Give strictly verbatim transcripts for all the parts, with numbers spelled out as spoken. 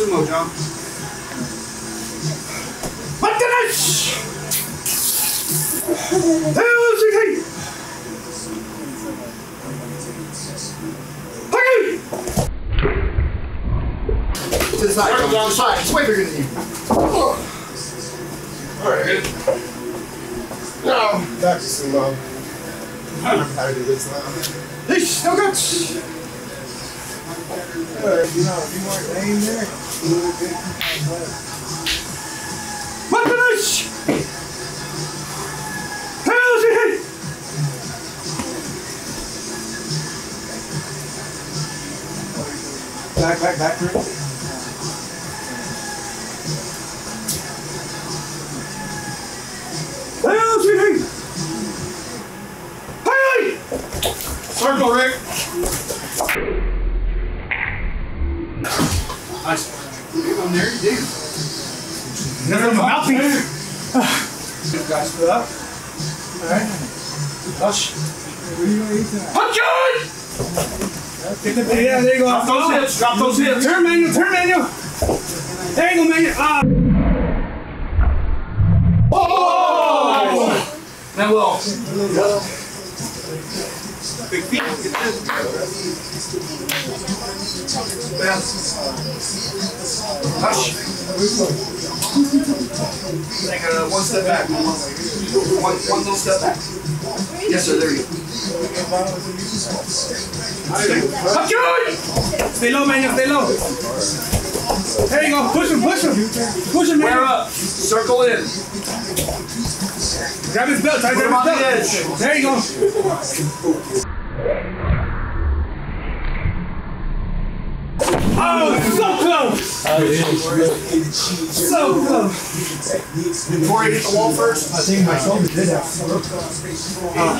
sumo jumps. What the nice? To the side, jump. Down side. It's way bigger than you. Oh. All right. Now back to sumo. I don't know how to do this now. This no guts. But, you know, if you weren't laying there, you would have been left. What the nice? How's it? Back, back, back, Rick. How's it? Hey! Circle, Rick. Nice. Look at him there, you did. Never mind. You guys put up. Alright. Hush. What are you going to eat tonight? Punch on! Yeah, there you go. Drop those hips. Drop those hips. Turn, Manuel. Turn, Manuel. There you go, Manuel. Ah. Oh! Manuel. Big feet. Hush. Take a one step back. One, one little step back. Yes, sir. There you go. Hush. Stay low, man. Stay low. There you go. Push him. Push him. Push him. Wear up. Circle in. Grab his belt. Try to grab his belt. There you go. Oh, so close! Oh, yeah. So close! Did Corey hit the wall first? I think my shoulder did that. Oh.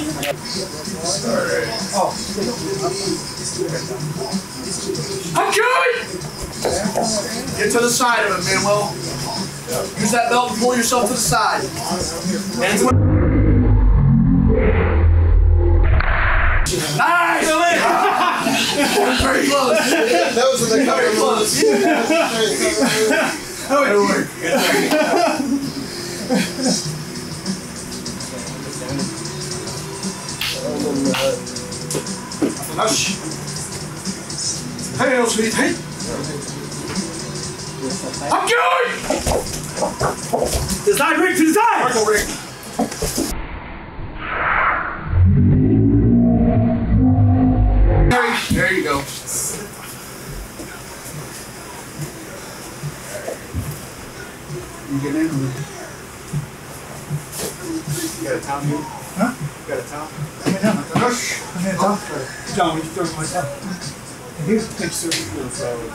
I'm good! Get to the side of it, Manuel. Use that belt and pull yourself to the side. And very close. Those are the very close. Oh, it'll work. Hush. Hey, oh sweet. Hey. I'm good. To the side, Rick. To the side. Circle, Rick. There you go. You get in. You got a towel here? Huh? You got a towel? I'm in a towel. I'm in a towel. John, you throw my towel. Here's a picture of the flower.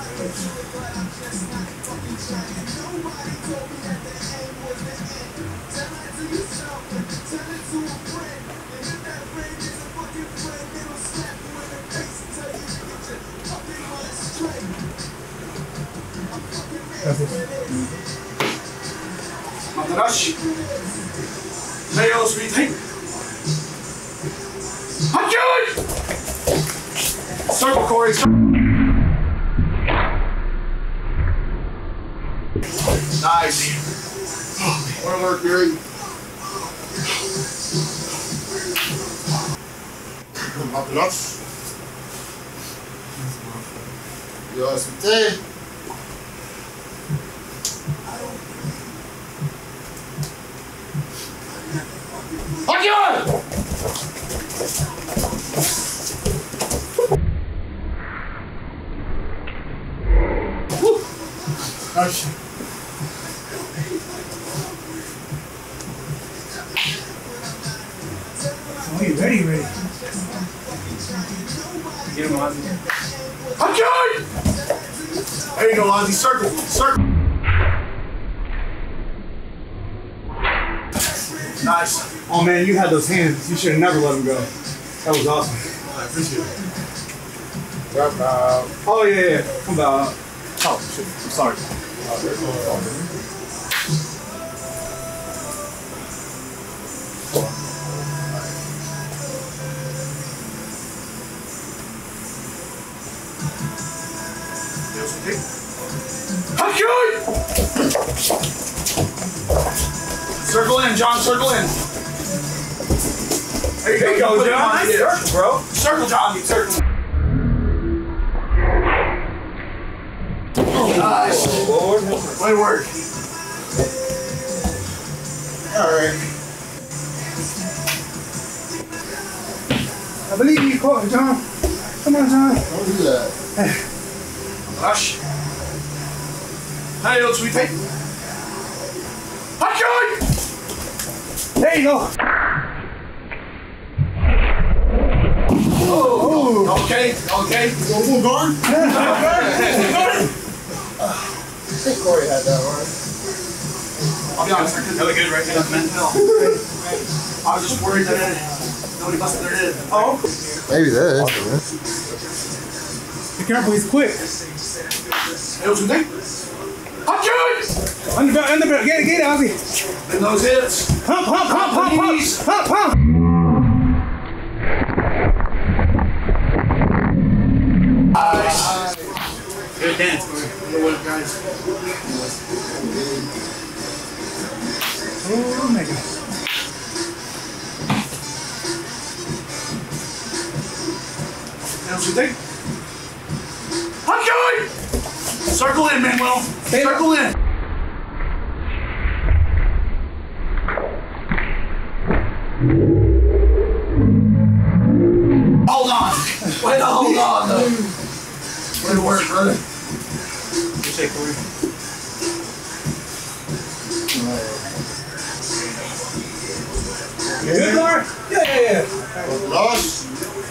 Matarashi. Nails retained. Hakuho! Circle, Corey. Nice. What alert, Gary. Matarashi. Yoshite. Hush. Oh, you ready, ready. Get him, Ozzy. Okay! There you go, Ozzy. Circle, circle. Nice. Oh, man, you had those hands. You should have never let them go. That was awesome. I appreciate it. Drop out. Oh, yeah, yeah. Come out. Oh, shit. I'm sorry. There's a pig. Circle in, John, circle in. There you, there you go, go, John. Nice circle, bro. Circle, John, you circle. Oh, nice. Lord. Way to work. Alright. I believe you caught it, John. Come on, John. Don't do that. Gosh. How you sweet pea? Hot. There you go. Oh, oh. Okay, okay. Full guard? Full guard? I think Corey had that one. I'll be honest, I couldn't really get it right now, man. I was just worried that nobody busted their head. Oh? Maybe that is. Be careful, he's quick. It was good. Hot. Underbelt, underbelt. Get it, get it, Ozzy. And those hits. Pump, pump, pump, pump, pump, pump, pump. Nice. Good dance, man. You know what, guys? Oh, my God. Else you think? I'm going! Circle in, Manuel. Stay Circle up. in. Hold on. Wait, hold on, though. Way to work, brother. You say, Corey? Good, Mark? Yeah, yeah, yeah. Lost?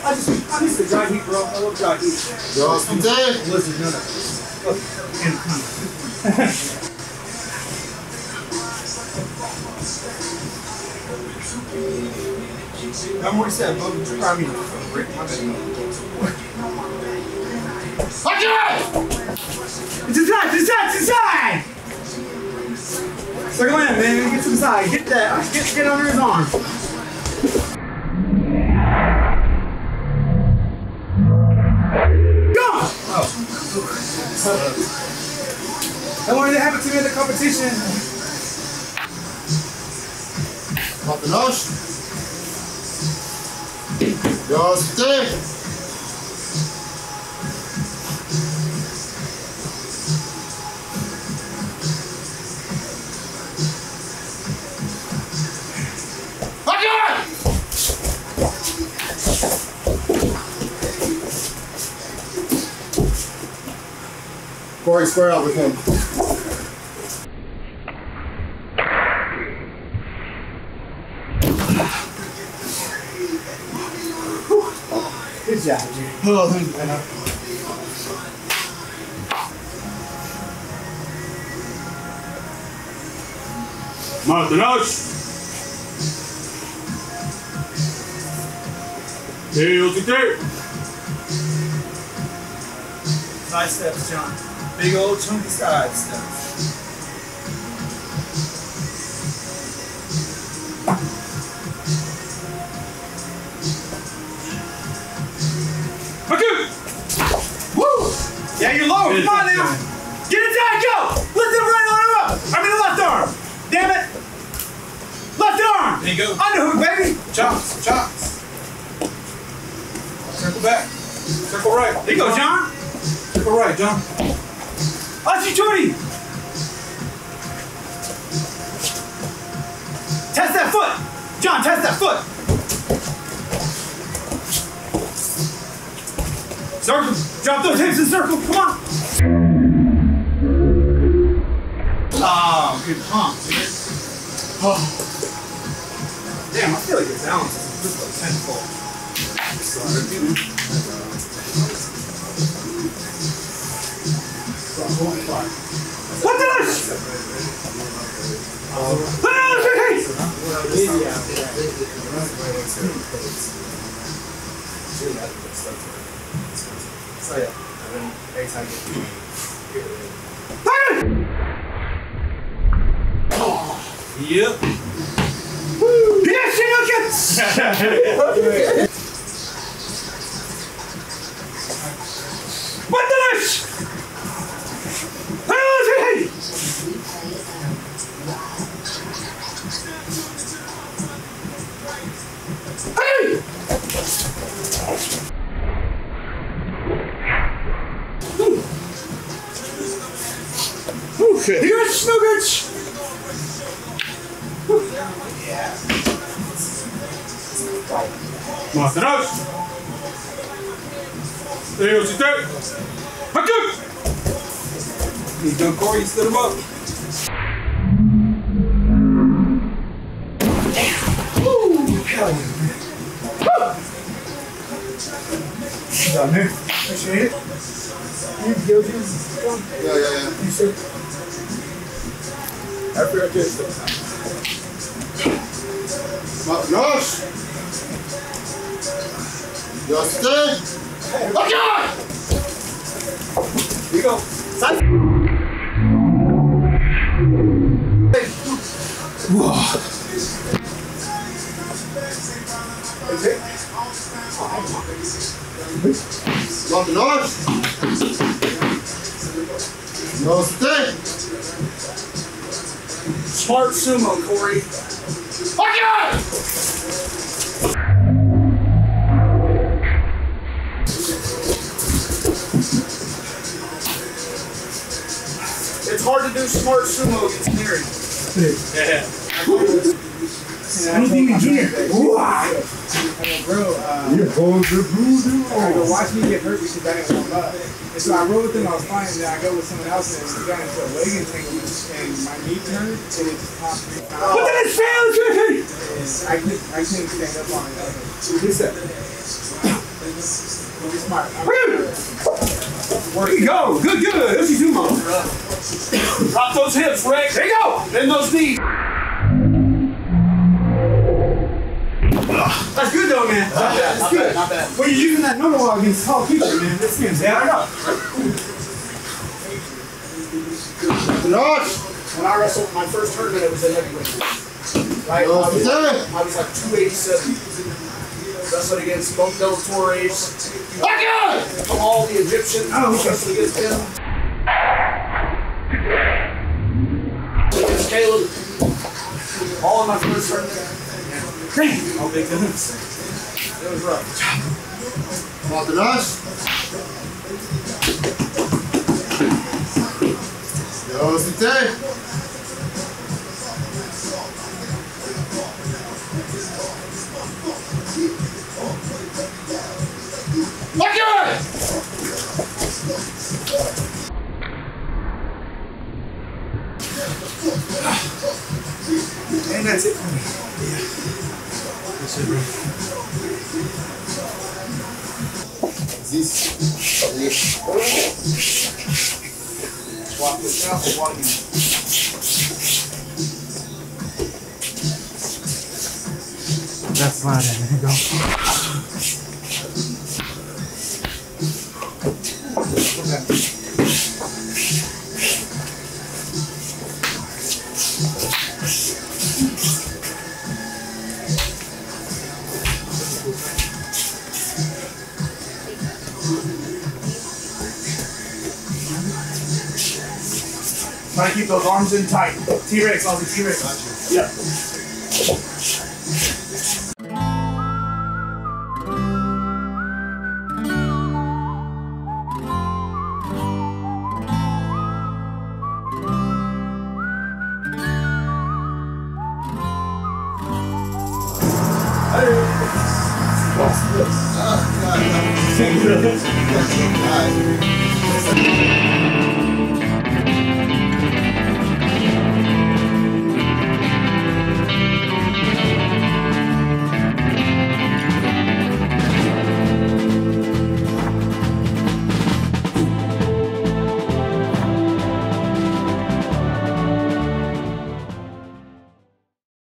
I just, I miss the dry heat, bro. I love dry heat. Lost the day? Listen, no, no. Look, and come. I'm more sad, but I mean, Rick, my bad. It's inside, it's inside, it's inside! Circle in, man, get to the side. Get that, get, get under his arm. I wanted to have it to me in the competition. Pop the nose. Y'all stay. Corey, square out with him. Good job, dude. Oh, thank you. Martinos! Heels and tape! Side steps, John. Big old chunky side stuff. Hakuho! Woo! Yeah, you're low. Come on now. Get it down. Go. Lift the right arm up. I mean the left arm. Damn it. Left arm. There you go. Underhook, baby. Chops. Chops. Circle back. Circle right. There you go, John. Circle right, John. Osuushigishi! Test that foot! John, test that foot! Circle! Drop those hips and circle! Come on! Oh, good pump, dude. Oh. Damn, I feel like your balance is like tenfold. Sorry, dude. What did I say? So yeah, and then every time you get Yep. Woo! Yes, you look it! What did I say? Here's Snuggets! Martinaus! There goes his dick! Hakuho! He's done, Corey, he stood him up. Damn! Woo! Hell yeah, man. Woo! Down there. Appreciate it. You guilty as fuck. Yeah, yeah, yeah. You said. I forgot to do it. Martinaus! Just stay! Look out! Here you go. Side. Whoa. No stay! Smart sumo, Corey. Fuck out! It's hard to do smart sumo against Mary. Yeah. Jonathan Junior Bro, uh, you're bold, you're voodoo. I go, watch me get hurt because I didn't warm up. And so I rolled with him, I was fine, and then I go with someone else, and we got into a leg entangle, and my knee turned, and it just popped me. Look at this fail, Junior! I couldn't stand up on it. This up. This smart. There you go. Good, good. That's your sumo. Drop those hips, Rick. There you go. Bend those knees. That's good, though, man. Not bad. That's good. Not bad. Well, you're using that normal wall against tall people, man. This game's down. Up. When I wrestled my first tournament, it was a heavyweight. Right? I was, I was like two eighty-seven. Wrestled against both Del Torres. From all the Egyptians. Oh, okay. Wrestled against him. Against Caleb. All in my first tournament. Damn. All big guns. It was rough. Walking us. That was the day. Look at it! And that's it for me. Yeah. That's it, bro. This. Walk this out and walk in. That's fine, man. Go. Try to keep those arms in tight. T-Rex, I'll be T-Rex. Yeah. Oh, God.